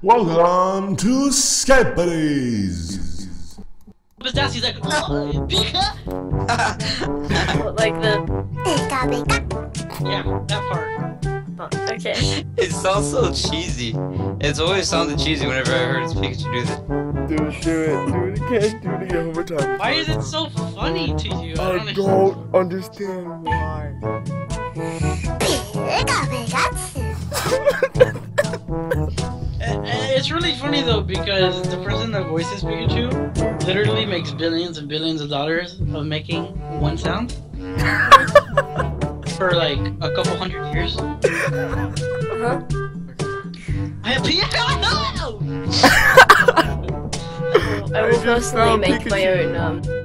Welcome to Skype Buddies! But Dassie's like, oh, Pika! What, like the... Pika, Pika! Yeah, that part. Oh, okay. It sounds so cheesy. It's always sounded cheesy whenever I heard it's Pikachu do that. Do it again, do it again one more time. Why is it so funny to you? I don't understand why. It's really funny though, because the person that voices Pikachu literally makes billions and billions of dollars of making one sound for like a couple hundred years. Uh-huh. I will personally make my own